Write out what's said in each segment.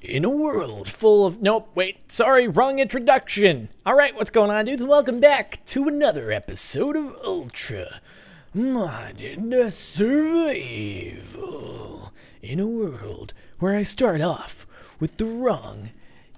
In a world full of... Nope, wait, sorry, wrong introduction. All right, what's going on, dudes? Welcome back to another episode of Ultra Modded Survival. In a world where I start off with the wrong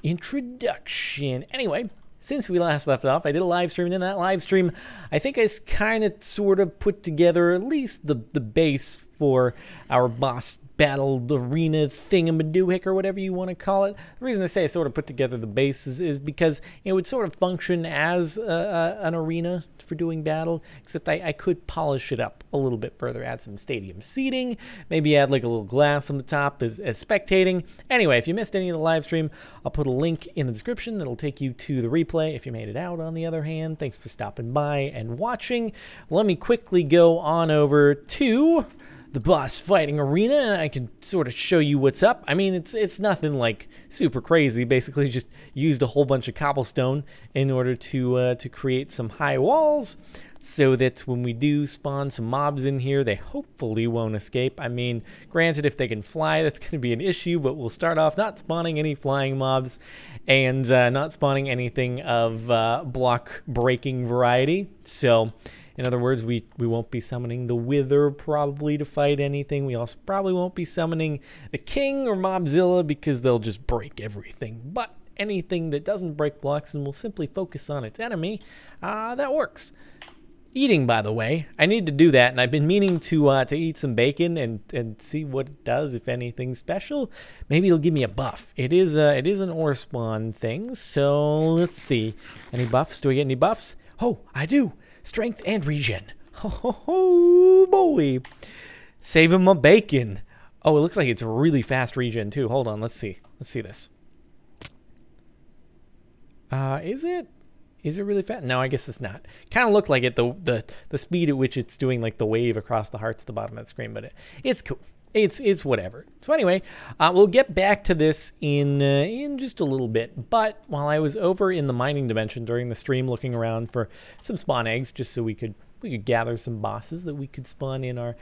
introduction. Anyway, since we last left off, I did a live stream, and in that live stream, I think I kind of sort of put together at least the base for our boss battle arena thingamadoohick, or whatever you want to call it. The reason I say I sort of put together the bases is because it would sort of function as an arena for doing battle, except I could polish it up a little bit further, add some stadium seating, maybe add like a little glass on the top as spectating. Anyway, if you missed any of the live stream, I'll put a link in the description that'll take you to the replay. If you made it out, on the other hand, thanks for stopping by and watching. Let me quickly go on over to the boss fighting arena, and I can sort of show you what's up. I mean, it's nothing like super crazy. Basically, just used a whole bunch of cobblestone in order to create some high walls, so that when we do spawn some mobs in here, they hopefully won't escape. I mean, granted, if they can fly, that's going to be an issue, but we'll start off not spawning any flying mobs and not spawning anything of block-breaking variety. So, in other words, we won't be summoning the Wither probably to fight anything. We also probably won't be summoning the King or Mobzilla because they'll just break everything. But anything that doesn't break blocks and will simply focus on its enemy, that works. Eating, by the way, I need to do that, and I've been meaning to eat some bacon and see what it does, if anything special. Maybe it'll give me a buff. It is an Orespawn thing, so let's see. Any buffs? Do I get any buffs? Oh, I do. Strength and regen. Ho ho ho, boy. Saving my bacon. Oh, it looks like it's really fast regen too. Hold on, let's see. Let's see this. Is it really fast? No, I guess it's not. Kind of looked like it, the speed at which it's doing like the wave across the hearts at the bottom of the screen, but it's cool. It's whatever. So anyway, we'll get back to this in just a little bit. But while I was over in the mining dimension during the stream, looking around for some spawn eggs, just so we could gather some bosses that we could spawn in our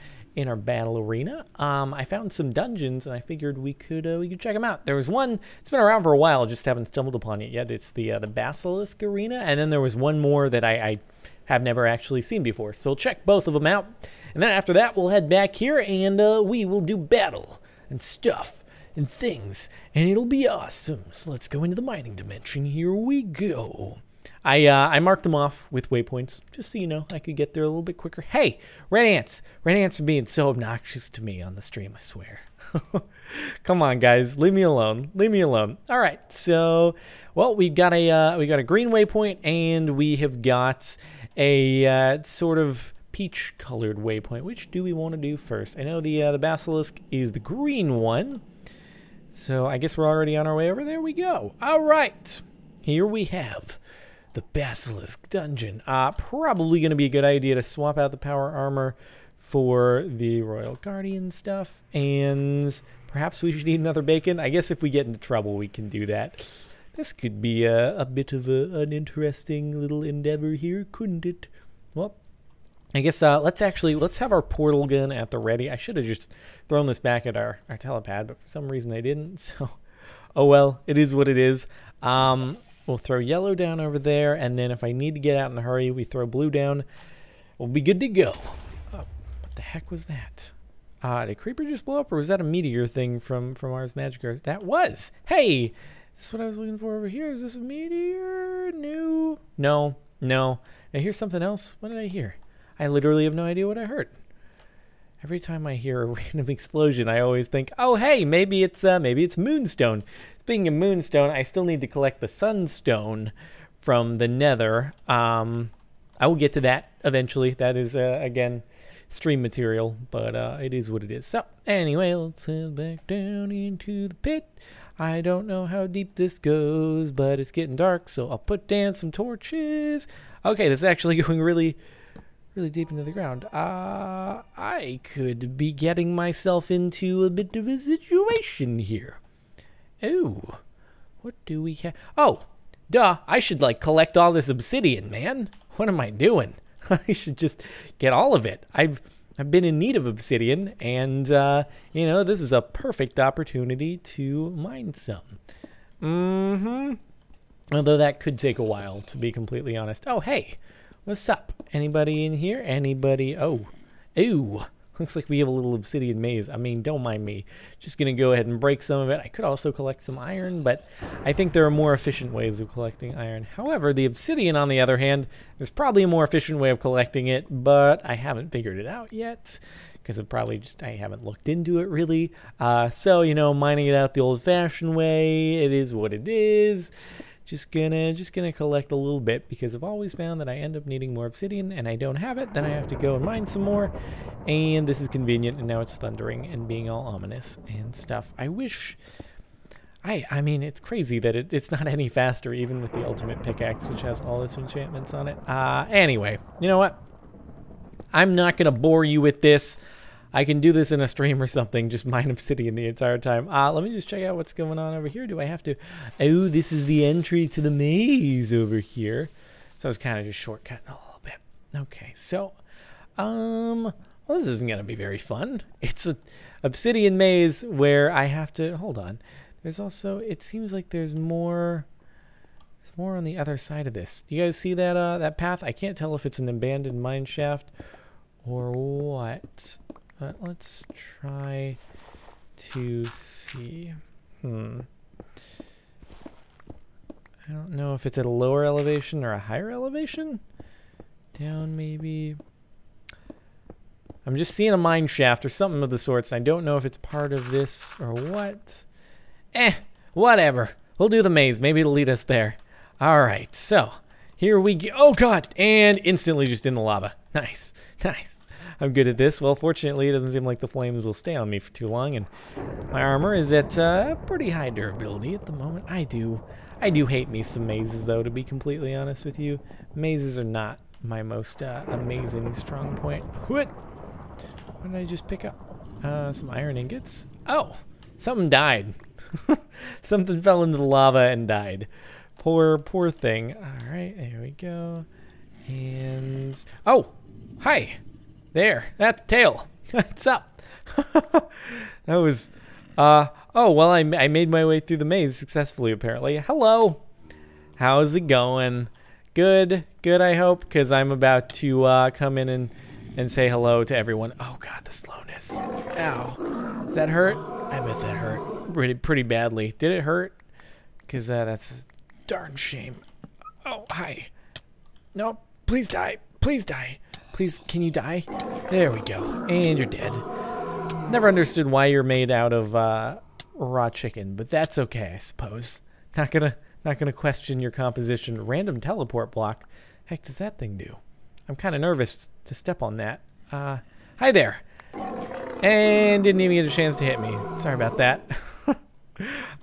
battle arena, I found some dungeons, and I figured we could check them out. There was one that's been around for a while, just haven't stumbled upon it yet. It's the Basilisk Arena, and then there was one more that I have never actually seen before. So check both of them out. And then after that, we'll head back here, and we will do battle and stuff and things, and it'll be awesome. So let's go into the mining dimension. Here we go. I marked them off with waypoints, just so you know, I could get there a little bit quicker. Hey, red ants. Red ants are being so obnoxious to me on the stream, I swear. Come on, guys. Leave me alone. Leave me alone. All right. So, well, we've got a green waypoint, and we have got a sort of peach-colored waypoint. Which do we want to do first? I know the basilisk is the green one, so I guess we're already on our way over. There we go. All right, here we have the basilisk dungeon. Probably going to be a good idea to swap out the power armor for the royal guardian stuff, and perhaps we should eat another bacon. I guess if we get into trouble, we can do that. This could be a bit of an interesting little endeavor here, couldn't it? Well, I guess let's have our portal gun at the ready. I should have just thrown this back at our telepad, but for some reason I didn't. So, oh well, it is what it is. We'll throw yellow down over there, and then if I need to get out in a hurry, we throw blue down. We'll be good to go. Oh, what the heck was that? Did Creeper just blow up, or was that a meteor thing from Ars Magica? That was. Hey, is this what I was looking for over here? Is this a meteor? No. No. No. I hear something else. What did I hear? I literally have no idea what I heard. Every time I hear a random explosion, I always think, oh hey, maybe it's Moonstone. Speaking of Moonstone, I still need to collect the Sunstone from the Nether. I will get to that eventually. That is, again, stream material, but it is what it is. So anyway, let's head back down into the pit. I don't know how deep this goes, but it's getting dark, so I'll put down some torches. Okay, this is actually going really deep into the ground. I could be getting myself into a bit of a situation here. Oh, what do we have? Oh, duh, I should like collect all this obsidian, man. What am I doing? I should just get all of it. I've I've been in need of obsidian, and, you know, this is a perfect opportunity to mine some. Mm-hmm. Although that could take a while, to be completely honest. Oh, hey, what's up? Anybody in here? Anybody? Oh, ew. Looks like we have a little obsidian maze. I mean, don't mind me. Just going to go ahead and break some of it. I could also collect some iron, but I think there are more efficient ways of collecting iron. However, the obsidian, on the other hand, there's probably a more efficient way of collecting it, but I haven't figured it out yet because I probably just, I haven't looked into it really. So, you know, mining it out the old-fashioned way, it is what it is. Just gonna collect a little bit because I've always found that I end up needing more obsidian and I don't have it. Then I have to go and mine some more, and this is convenient. And now it's thundering and being all ominous and stuff. I wish, I mean, it's crazy that it's not any faster even with the ultimate pickaxe, which has all its enchantments on it. Anyway, you know what? I'm not gonna bore you with this. I can do this in a stream or something, just mine obsidian the entire time. Let me just check out what's going on over here. Do I have to... Oh, this is the entry to the maze over here. So I was kind of just shortcutting a little bit. Okay, so... well, this isn't going to be very fun. It's an obsidian maze where I have to... Hold on. There's also... It seems like there's more... There's more on the other side of this. You guys see that, that path? I can't tell if it's an abandoned mine shaft or what... But let's try to see. I don't know if it's at a lower elevation or a higher elevation. Down maybe. I'm just seeing a mine shaft or something of the sorts. I don't know if it's part of this or what. Whatever. We'll do the maze. Maybe it'll lead us there. All right. So here we go. Oh, God. And instantly just in the lava. Nice. Nice. I'm good at this. Well, fortunately, it doesn't seem like the flames will stay on me for too long, and my armor is at pretty high durability at the moment. I do hate me some mazes, though, to be completely honest with you. Mazes are not my most amazing strong point. What did I just pick up? Some iron ingots? Oh, something died. Something fell into the lava and died. Poor, poor thing. All right, there we go. And... Oh, hi! There, that's tail. What's up? That was, oh, well, I made my way through the maze successfully, apparently. Hello. How's it going? Good, good, I hope, because I'm about to come in and say hello to everyone. Oh, God, the slowness. Ow. Does that hurt? I bet that hurt pretty badly. Did it hurt? Because that's a darn shame. Oh, hi. No, please die. Please die. Please, can you die? There we go. And you're dead. Never understood why you're made out of raw chicken, but that's okay, I suppose. Not gonna question your composition. Random teleport block. Heck, does that thing do? I'm kind of nervous to step on that. Hi there. And didn't even get a chance to hit me. Sorry about that.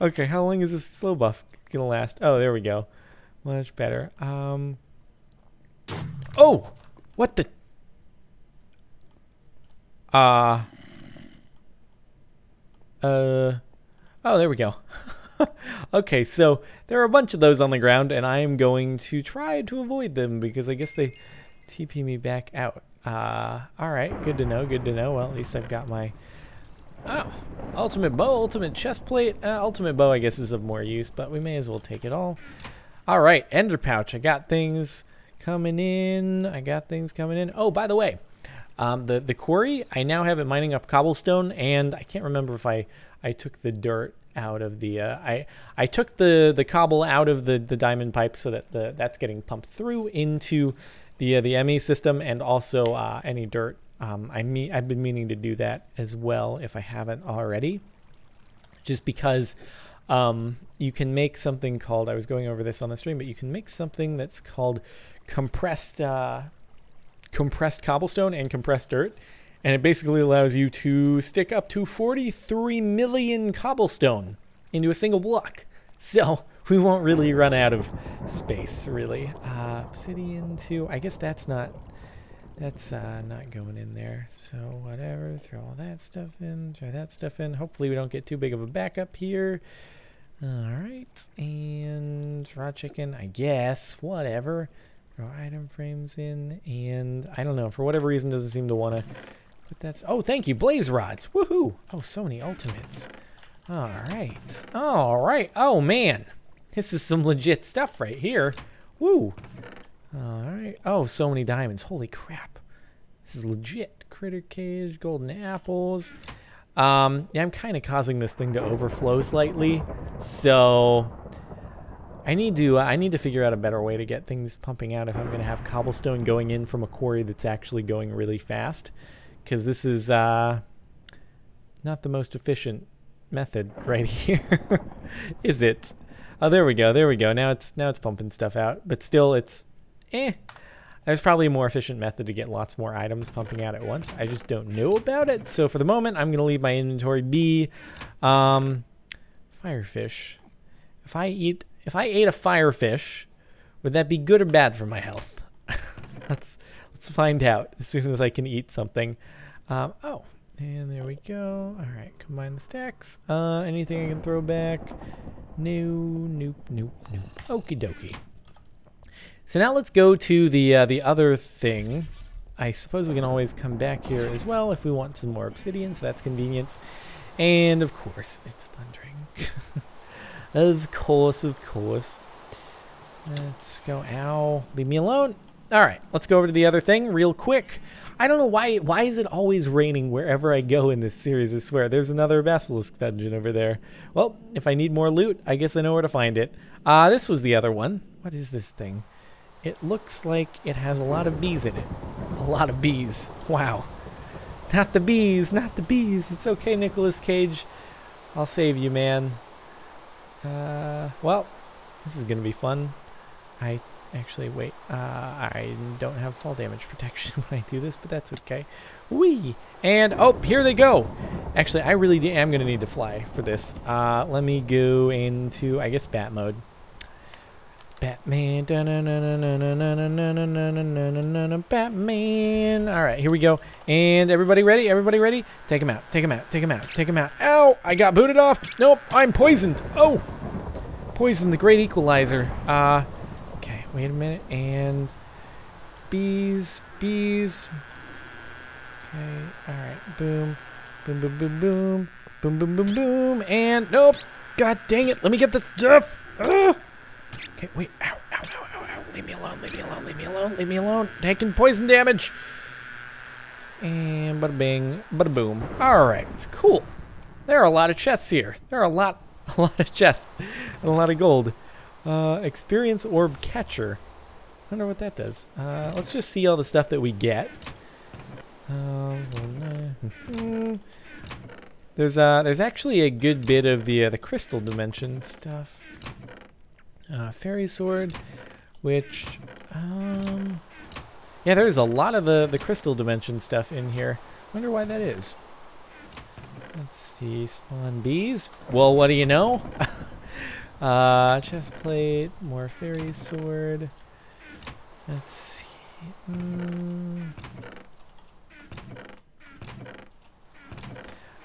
Okay, how long is this slow buff gonna last? Oh, there we go. Much better. Oh, what the? Oh, there we go. Okay, so there are a bunch of those on the ground, and I am going to try to avoid them because I guess they TP me back out. All right, good to know, good to know. Well, at least I've got my ultimate bow, ultimate chest plate, ultimate bow. I guess is of more use, but we may as well take it all. All right, ender pouch. I got things coming in. I got things coming in. Oh, by the way. The quarry, I now have it mining up cobblestone, and I can't remember if I took the dirt out of the, I took the cobble out of the diamond pipe so that that's getting pumped through into the ME system, and also any dirt. I've been meaning to do that as well if I haven't already, just because you can make something called, I was going over this on the stream, but you can make something that's called compressed cobblestone and compressed dirt, and it basically allows you to stick up to 43 million cobblestone into a single block, so we won't really run out of space really. Obsidian too, I guess that's not going in there, so whatever. Throw all that stuff in, throw that stuff in. Hopefully we don't get too big of a backup here. All right, and raw chicken, I guess, whatever. Item frames in, and I don't know, for whatever reason doesn't seem to want to But that's, oh, thank you, blaze rods. Woohoo! Oh, so many ultimates. All right, all right. Oh man, this is some legit stuff right here. Woo! All right. Oh, so many diamonds. Holy crap! This is legit. Critter cage, golden apples. Yeah, I'm kind of causing this thing to overflow slightly, so I need to figure out a better way to get things pumping out if I'm gonna have cobblestone going in from a quarry that's actually going really fast, because this is not the most efficient method right here, is it? Oh, there we go, there we go. Now it's pumping stuff out, but still it's eh. There's probably a more efficient method to get lots more items pumping out at once. I just don't know about it. So for the moment, I'm going to leave my inventory be. Firefish. If I ate a firefish, would that be good or bad for my health? let's find out as soon as I can eat something. Oh, and there we go. All right, combine the stacks. Anything I can throw back? No, nope, nope, nope. Okie dokie. So now let's go to the other thing. I suppose we can always come back here as well if we want some more obsidian, so that's convenience. And of course, it's thundering. Of course, of course. Let's go, ow, leave me alone. All right, let's go over to the other thing real quick. I don't know why is it always raining wherever I go in this series, I swear. There's another basilisk dungeon over there. Well, if I need more loot, I guess I know where to find it. This was the other one. What is this thing? It looks like it has a lot of bees in it. A lot of bees. Wow. Not the bees, not the bees. It's okay, Nicolas Cage. I'll save you, man. Well, this is going to be fun. I actually, wait. I don't have fall damage protection when I do this, but that's okay. Whee! And, oh, here they go. Actually, I really am going to need to fly for this. Let me go into, I guess, bat mode. Batman, Batman. All right, here we go. And everybody ready? Everybody ready? Take him out. Take him out. Take him out. Take him out. Ow! I got booted off. Nope, I'm poisoned. Oh, poison, the great equalizer. Okay, wait a minute. And bees, bees. Okay, all right. Boom, boom, boom, boom, boom, boom, boom, boom, boom. And nope. God dang it! Let me get this stuff. Okay, wait, ow, ow, ow, ow, ow, leave me alone, leave me alone, leave me alone, leave me alone, taking poison damage. And bada bing, bada boom. All right, it's cool. There are a lot of chests here. There are a lot of chests and a lot of gold. Experience orb catcher. I wonder what that does. Let's just see all the stuff that we get. There's actually a good bit of the crystal dimension stuff. Fairy sword, which, yeah, there's a lot of the crystal dimension stuff in here. Wonder why that is. Let's see, spawn bees. Well, what do you know? Chest plate, more fairy sword. Let's see.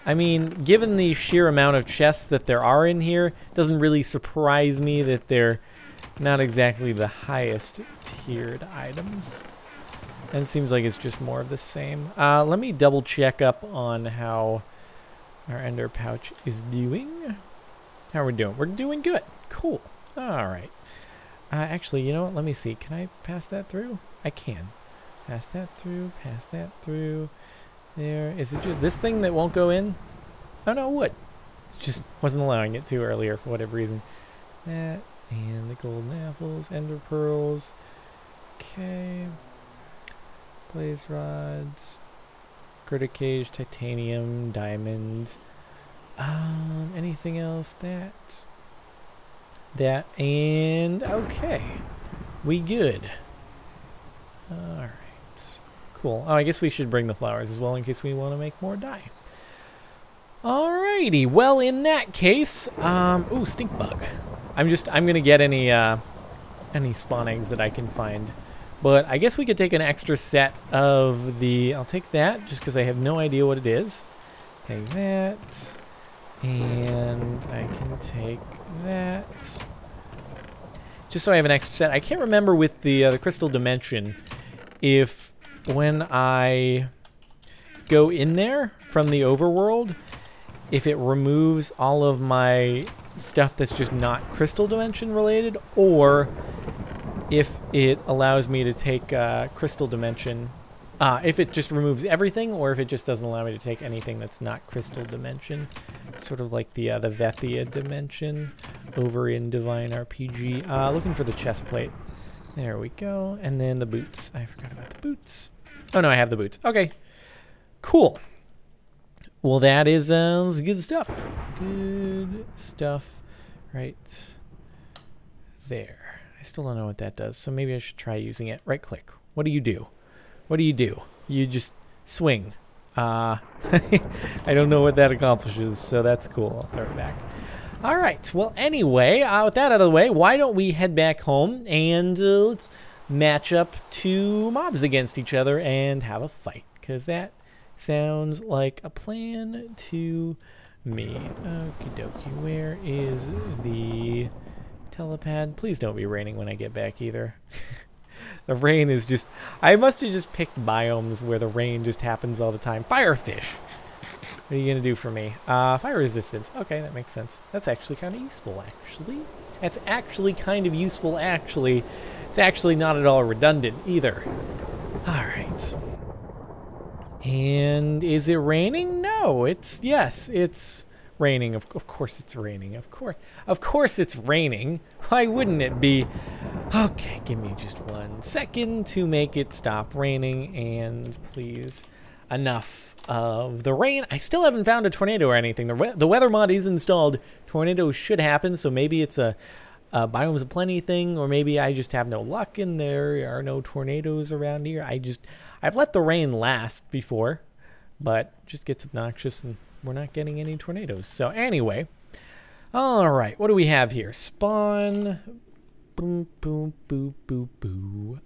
I mean, given the sheer amount of chests that there are in here, it doesn't really surprise me that they're not exactly the highest tiered items. And it seems like it's just more of the same. Let me double check up on how our ender pouch is doing. How are we doing? We're doing good. Cool. All right. Actually, you know what? Let me see. Can I pass that through? I can. Pass that through. Pass that through. There, is it just this thing that won't go in? Oh no, it would. Just wasn't allowing it to earlier for whatever reason. That, and the golden apples, ender pearls. Okay. Blaze rods. Critter cage, titanium, diamonds. Anything else? That. That, and okay. We good. Alright. Cool. Oh, I guess we should bring the flowers as well in case we want to make more dye. Alrighty. Well, in that case, ooh, stink bug. I'm gonna get any spawn eggs that I can find. But I guess we could take an extra set of the. I'll take that just because I have no idea what it is. Take that, and I can take that. Just so I have an extra set. I can't remember with the crystal dimension if. When I go in there from the overworld, if it removes all of my stuff that's just not crystal dimension related, or if it allows me to take crystal dimension, if it just removes everything, or if it just doesn't allow me to take anything that's not crystal dimension, sort of like the Vethia dimension over in Divine RPG. Looking for the chest plate. There we go. And then the boots. I forgot about the boots. Oh no, I have the boots. Okay, cool. Well, that is good stuff. Good stuff right there. I still don't know what that does, so maybe I should try using it. Right click. What do you do? What do? You just swing. I don't know what that accomplishes, so that's cool. I'll throw it back. All right. Well, anyway, with that out of the way, why don't we head back home and let's match up two mobs against each other and have a fight, because that sounds like a plan to me. Okie dokie. Where is the telepad? Please don't be raining when I get back either. The rain is just... I must have just picked biomes where the rain just happens all the time. Firefish! What are you going to do for me? Fire resistance. Okay, that makes sense. That's actually kind of useful, actually. That's actually kind of useful, actually. It's actually not at all redundant, either. All right. And is it raining? No, it's... Yes, it's raining. Of course it's raining. Of course it's raining. Why wouldn't it be? Okay, give me just 1 second to make it stop raining, and please, enough of the rain. I still haven't found a tornado or anything. The weather mod is installed. Tornadoes should happen, so maybe it's a Biomes of Plenty thing, or maybe I just have no luck and there are no tornadoes around here. I've let the rain last before, but it just gets obnoxious and we're not getting any tornadoes. So anyway, all right, what do we have here? Spawn... Boom, boom, boo, boo, boo.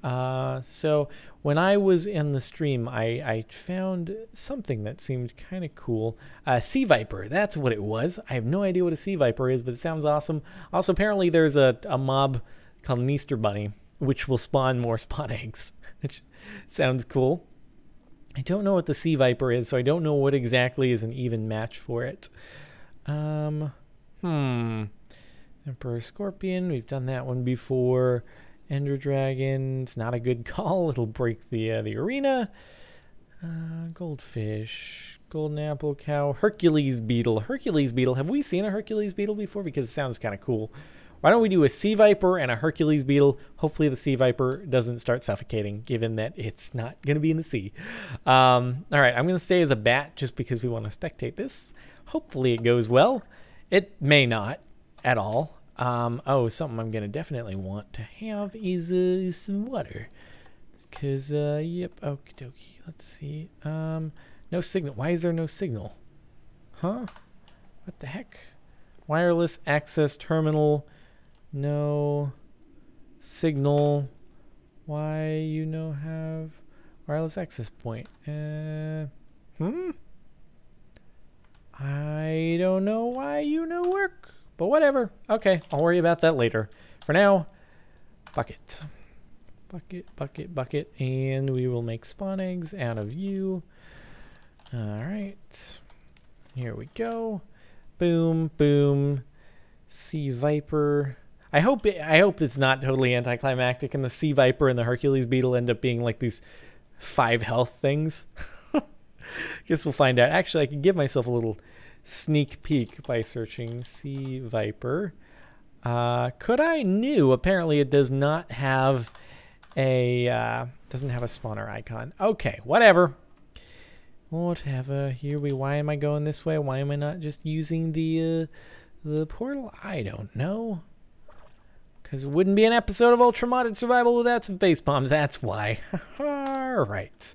So when I was in the stream, I found something that seemed kind of cool. Sea Viper, that's what it was. I have no idea what a Sea Viper is, but it sounds awesome. Also, apparently there's a mob called an Easter Bunny, which will spawn more spawn eggs, which sounds cool. I don't know what the Sea Viper is, so I don't know what exactly is an even match for it. Emperor Scorpion, we've done that one before. Ender Dragon, it's not a good call. It'll break the arena. Goldfish, Golden Apple Cow, Hercules Beetle. Hercules Beetle, have we seen a Hercules Beetle before? Because it sounds kind of cool. Why don't we do a Sea Viper and a Hercules Beetle? Hopefully the Sea Viper doesn't start suffocating, given that it's not going to be in the sea. All right, I'm going to stay as a bat just because we want to spectate this. Hopefully it goes well. It may not at all. Oh, something I'm gonna definitely want to have is some water, because yep. Okie dokie. Let's see. No signal. Why is there no signal? Huh? What the heck? Wireless access terminal. No signal. Why you no have wireless access point? I don't know why you no work. But whatever. Okay, I'll worry about that later. For now, bucket. Bucket, bucket, bucket. And we will make spawn eggs out of you. Alright. Here we go. Boom, boom. Sea Viper. I hope it's not totally anticlimactic and the Sea Viper and the Hercules Beetle end up being like these 5 health things. Guess we'll find out. Actually, I can give myself a little sneak peek by searching Sea Viper. Could I? New. Apparently it does not have a doesn't have a spawner icon. Okay, whatever. Whatever. Here we. Why am I going this way? Why am I not just using the portal? I don't know. Because it wouldn't be an episode of Ultra Modded Survival without some face bombs. That's why. All right.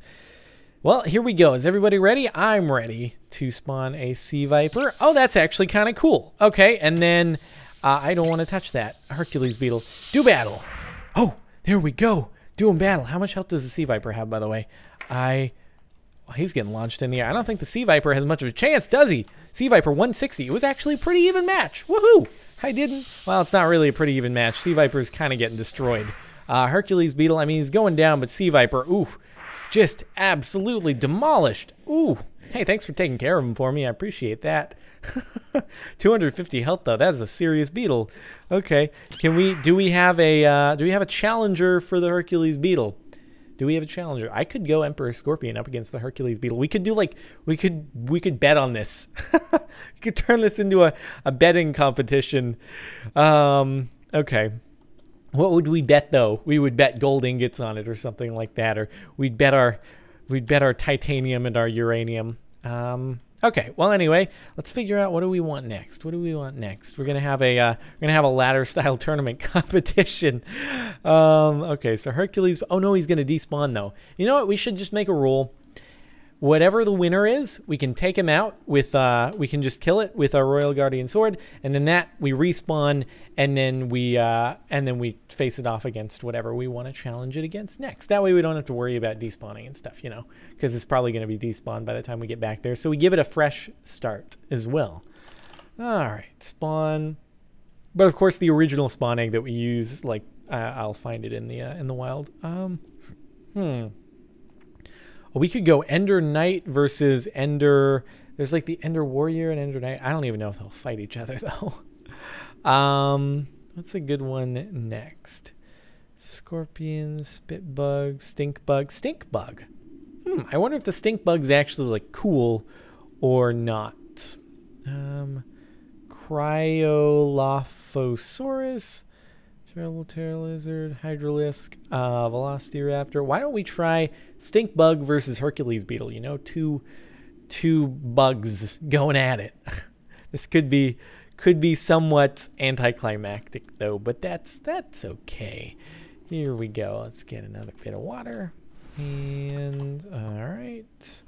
Well, here we go. Is everybody ready? I'm ready to spawn a Sea Viper. Oh, that's actually kind of cool. Okay, and then I don't want to touch that. Hercules Beetle. Do battle. Oh, there we go. Doing battle. How much health does the Sea Viper have, by the way? Well, he's getting launched in the air. I don't think the Sea Viper has much of a chance, does he? Sea Viper 160. It was actually a pretty even match. Woohoo! I didn't. Well, it's not really a pretty even match. Sea Viper's kind of getting destroyed. Hercules Beetle, I mean, he's going down, but Sea Viper, ooh. just absolutely demolished. Ooh, hey, thanks for taking care of him for me. I appreciate that. 250 health though. That's a serious beetle. Okay, can we? Do we have a? Do we have a challenger for the Hercules beetle? Do we have a challenger? I could go Emperor Scorpion up against the Hercules beetle. We could do like we could bet on this. We could turn this into a betting competition. Okay. What would we bet though? We would bet gold ingots on it or something like that, or we'd bet our titanium and our uranium. Okay, well anyway, let's figure out what do we want next. What do we want next? We're gonna have a ladder style tournament competition. Okay, so Hercules. Oh no, he's gonna despawn though. You know what? We should just make a rule. Whatever the winner is, we can take him out with. We can just kill it with our Royal Guardian Sword, and then that we respawn, and then we face it off against whatever we want to challenge it against next. That way we don't have to worry about despawning and stuff, you know, because it's probably going to be despawned by the time we get back there. So we give it a fresh start as well. All right, spawn. But of course, the original spawn egg that we use, like I'll find it in the wild. We could go Ender Knight versus Ender. There's like the Ender Warrior and Ender Knight. I don't even know if they'll fight each other though. What's a good one next? Scorpion, spit bug, stink bug, stink bug. I wonder if the stink bug's actually like cool or not. Cryolophosaurus, terrible terror lizard, hydralisk, velociraptor. Why don't we try stink bug versus Hercules beetle? You know, two bugs going at it. This could be somewhat anticlimactic though, but that's okay. Here we go. Let's get another bit of water. And all right.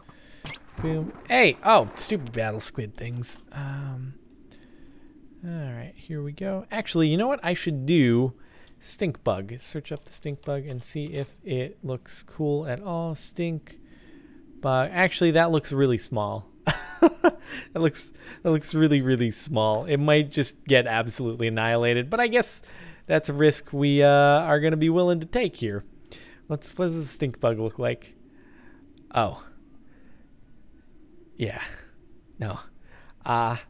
Boom. Hey, oh, stupid battle squid things. Alright, here we go. Actually, you know what I should do? Stink bug. Search up the stink bug and see if it looks cool at all. Stink bug. Actually, that looks really small. That looks really, really small. It might just get absolutely annihilated, but I guess that's a risk we are going to be willing to take here. What does the stink bug look like? Oh. Yeah. No. I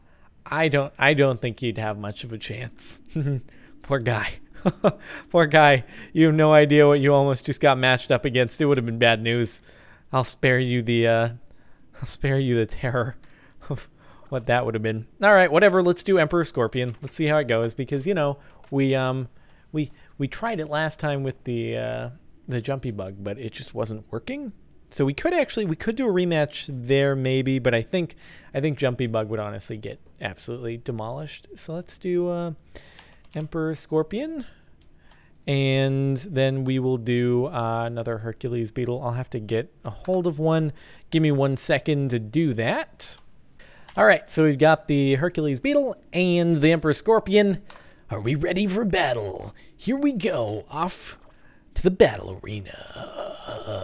don't think he'd have much of a chance. Poor guy. Poor guy. You have no idea what you almost just got matched up against. It would have been bad news. I'll spare you the terror of what that would have been. All right, whatever. Let's do Emperor Scorpion. Let's see how it goes because you know we tried it last time with the jumpy bug, but it just wasn't working. So we could do a rematch there maybe, but I think Jumpy Bug would honestly get absolutely demolished. So let's do Emperor Scorpion, and then we will do another Hercules Beetle. I'll have to get a hold of one. Give me 1 second to do that. All right, so we've got the Hercules Beetle and the Emperor Scorpion. Are we ready for battle? Here we go, off to the battle arena.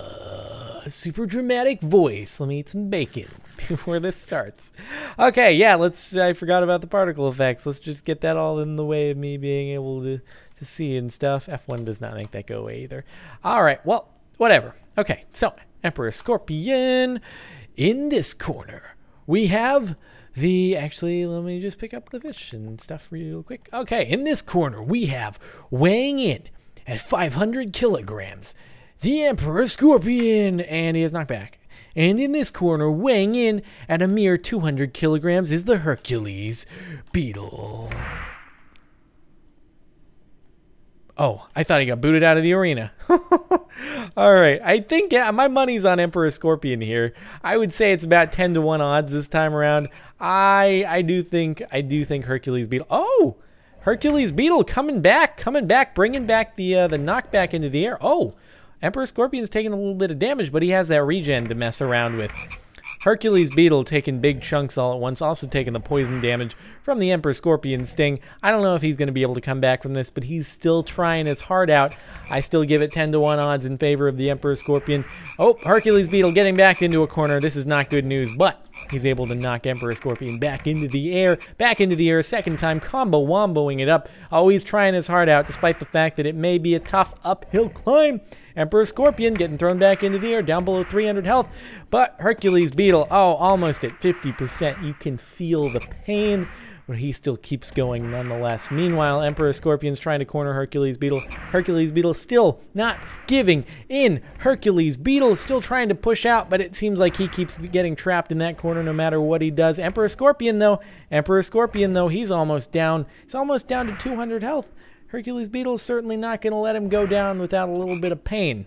A super dramatic voice. Let me eat some bacon before this starts. Okay, yeah, let's. I forgot about the particle effects. Let's just get that all in the way of me being able to see and stuff. F1 does not make that go away either. All right, well, whatever. Okay, so Emperor Scorpion. In this corner, we have the. Actually, let me just pick up the fish and stuff real quick. Okay, in this corner, we have weighing in at 500 kilograms. The Emperor Scorpion, and he is knocked back. And in this corner, weighing in at a mere 200 kilograms is the Hercules Beetle. Oh, I thought he got booted out of the arena. All right, I think yeah, my money's on Emperor Scorpion here. I would say it's about 10-to-1 odds this time around. I do think Hercules Beetle. Oh, Hercules Beetle coming back, bringing back the knockback into the air. Oh. Emperor Scorpion's taking a little bit of damage, but he has that regen to mess around with. Hercules Beetle taking big chunks all at once, also taking the poison damage from the Emperor Scorpion sting. I don't know if he's going to be able to come back from this, but he's still trying his heart out. I still give it 10-to-1 odds in favor of the Emperor Scorpion. Oh, Hercules Beetle getting backed into a corner. This is not good news, but He's able to knock Emperor Scorpion back into the air, second time, combo-womboing it up. Always trying his heart out, despite the fact that it may be a tough uphill climb. Emperor Scorpion getting thrown back into the air, down below 300 health. But Hercules Beetle, oh, almost at 50%. You can feel the pain, but he still keeps going nonetheless. Meanwhile, Emperor Scorpion's trying to corner Hercules Beetle. Hercules Beetle still not giving in. Hercules Beetle still trying to push out, but it seems like he keeps getting trapped in that corner no matter what he does. Emperor Scorpion though, he's almost down. It's almost down to 200 health. Hercules Beetle's certainly not going to let him go down without a little bit of pain.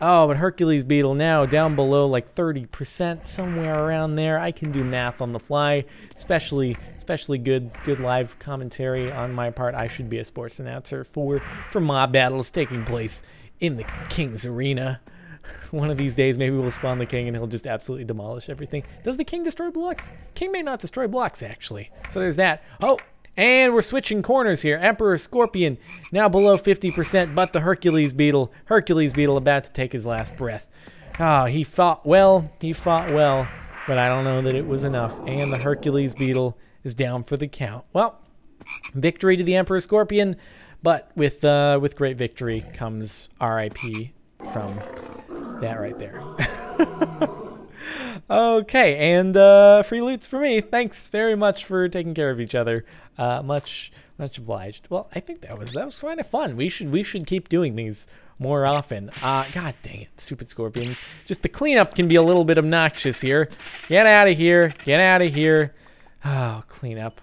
Oh, but Hercules Beetle now down below like 30%, somewhere around there. I can do math on the fly, especially good live commentary on my part. I should be a sports announcer for mob battles taking place in the King's Arena. One of these days, maybe we'll spawn the King and he'll just absolutely demolish everything. Does the King destroy blocks? King may not destroy blocks, actually. So there's that. Oh! And we're switching corners here. Emperor Scorpion now below 50%, but the Hercules Beetle about to take his last breath. Ah, he fought well, but I don't know that it was enough. And the Hercules Beetle is down for the count. Well, victory to the Emperor Scorpion, but with great victory comes RIP from that right there. Okay, and free loots for me. Thanks very much for taking care of each other. Much obliged. Well, I think that was kind of fun. We should keep doing these more often. God dang it, stupid scorpions. Just the cleanup can be a little bit obnoxious here. Get out of here. Get out of here. Oh, cleanup.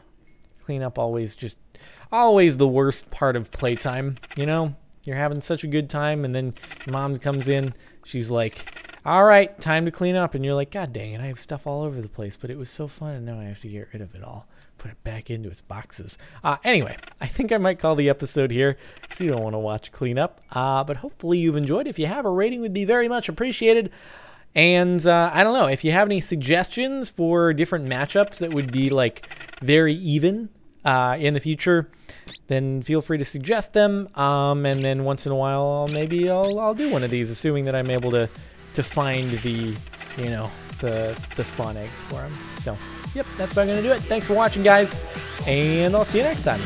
Cleanup always the worst part of playtime, you know? You're having such a good time and then your mom comes in, she's like, all right, time to clean up. And you're like, God dang it, I have stuff all over the place, but it was so fun, and now I have to get rid of it all. Put it back into its boxes. Anyway, I think I might call the episode here, because you don't want to watch cleanup. But hopefully you've enjoyed. If you have, a rating would be very much appreciated. And I don't know, if you have any suggestions for different matchups that would be like very even in the future, then feel free to suggest them. And then once in a while, maybe I'll do one of these, assuming that I'm able to find the, you know, the spawn eggs for them. So, yep, that's about gonna do it. Thanks for watching, guys, and I'll see you next time.